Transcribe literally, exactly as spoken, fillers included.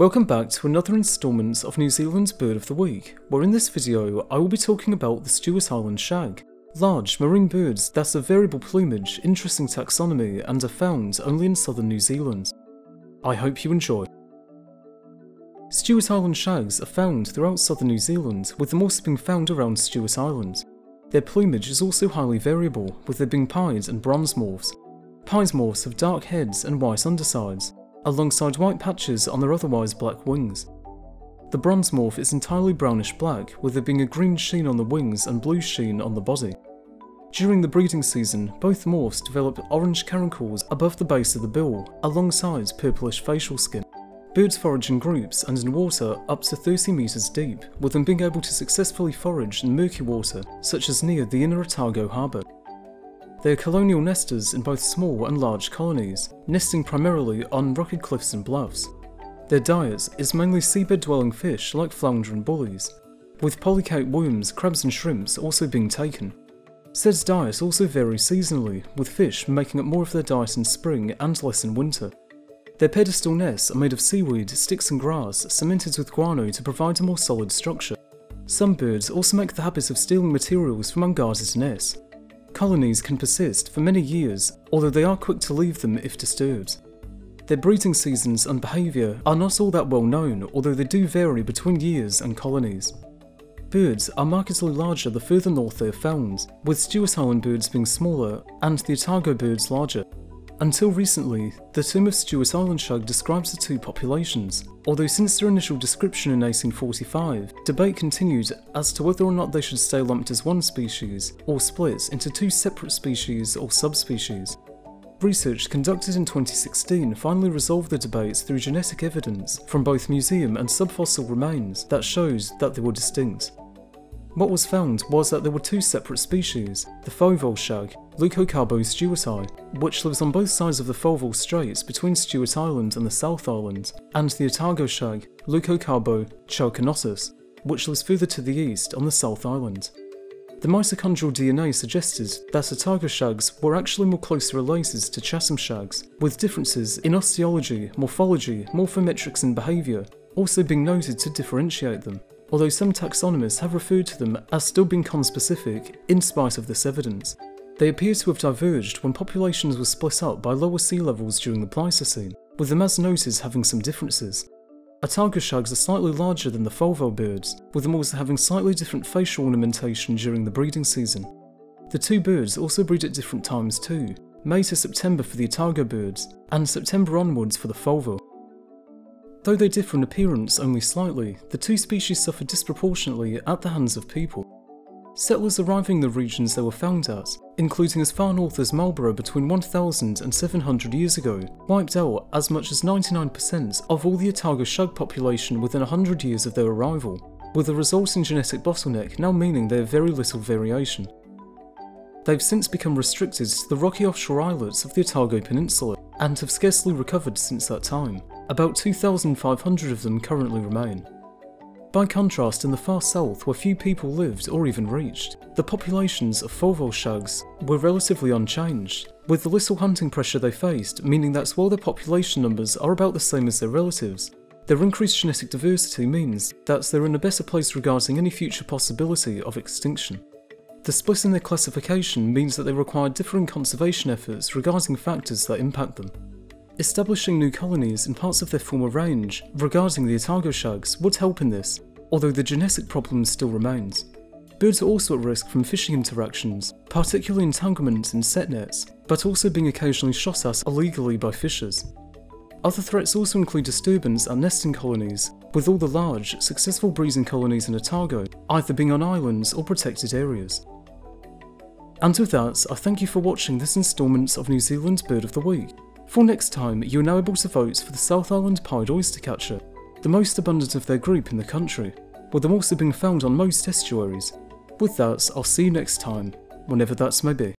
Welcome back to another instalment of New Zealand's Bird of the Week, where in this video I will be talking about the Stewart Island Shag. Large marine birds that have variable plumage, interesting taxonomy and are found only in southern New Zealand. I hope you enjoy. Stewart Island Shags are found throughout southern New Zealand, with the most being found around Stewart Island. Their plumage is also highly variable, with there being pied and bronze morphs. Pied morphs have dark heads and white undersides, alongside white patches on their otherwise black wings. The bronze morph is entirely brownish black, with there being a green sheen on the wings and blue sheen on the body. During the breeding season, both morphs develop orange carnucles above the base of the bill, alongside purplish facial skin. Birds forage in groups and in water up to thirty metres deep, with them being able to successfully forage in murky water, such as near the inner Otago harbour. They are colonial nesters in both small and large colonies, nesting primarily on rocky cliffs and bluffs. Their diet is mainly seabed-dwelling fish like flounder and bullies, with polychaete worms, crabs and shrimps also being taken. Said diet also varies seasonally, with fish making up more of their diet in spring and less in winter. Their pedestal nests are made of seaweed, sticks and grass, cemented with guano to provide a more solid structure. Some birds also make the habit of stealing materials from unguarded nests. Colonies can persist for many years, although they are quick to leave them if disturbed. Their breeding seasons and behaviour are not all that well known, although they do vary between years and colonies. Birds are markedly larger the further north they are found, with Stewart Island birds being smaller and the Otago birds larger. Until recently, the term of Stewart Island Shag describes the two populations, although since their initial description in eighteen forty-five, debate continued as to whether or not they should stay lumped as one species, or split into two separate species or subspecies. Research conducted in twenty sixteen finally resolved the debate through genetic evidence from both museum and subfossil remains that shows that they were distinct. What was found was that there were two separate species, the Foveaux Shag, Leucocarbo stuartii, which lives on both sides of the Foveaux Strait between Stewart Island and the South Island, and the Otago Shag, Leucocarbo choconotus, which lives further to the east on the South Island. The mitochondrial D N A suggested that Otago Shags were actually more closely related to Chatham Shags, with differences in osteology, morphology, morphometrics and behaviour also being noted to differentiate them, although some taxonomists have referred to them as still being conspecific in spite of this evidence. They appear to have diverged when populations were split up by lower sea levels during the Pleistocene, with them as noted having some differences. Otago shags are slightly larger than the Foveaux birds, with them also having slightly different facial ornamentation during the breeding season. The two birds also breed at different times too, May to September for the Otago birds, and September onwards for the Foveaux. Though they differ in appearance only slightly, the two species suffer disproportionately at the hands of people. Settlers arriving in the regions they were found at, including as far north as Marlborough between one thousand and seven hundred years ago, wiped out as much as ninety-nine percent of all the Otago Shag population within one hundred years of their arrival, with a resulting genetic bottleneck now meaning they have very little variation. They've since become restricted to the rocky offshore islets of the Otago Peninsula, and have scarcely recovered since that time. About two thousand five hundred of them currently remain. By contrast, in the far south, where few people lived or even reached, the populations of Foveaux shags were relatively unchanged, with the little hunting pressure they faced meaning that while their population numbers are about the same as their relatives, their increased genetic diversity means that they're in a better place regarding any future possibility of extinction. The split in their classification means that they require differing conservation efforts regarding factors that impact them. Establishing new colonies in parts of their former range regarding the Otago shags would help in this, although the genetic problem still remains. Birds are also at risk from fishing interactions, particularly entanglement in set nets, but also being occasionally shot at illegally by fishers. Other threats also include disturbance at nesting colonies, with all the large, successful breeding colonies in Otago either being on islands or protected areas. And with that, I thank you for watching this instalment of New Zealand's Bird of the Week. For next time, you are now able to vote for the South Island Pied Oystercatcher, the most abundant of their group in the country, with them also being found on most estuaries. With that, I'll see you next time, whenever that may be.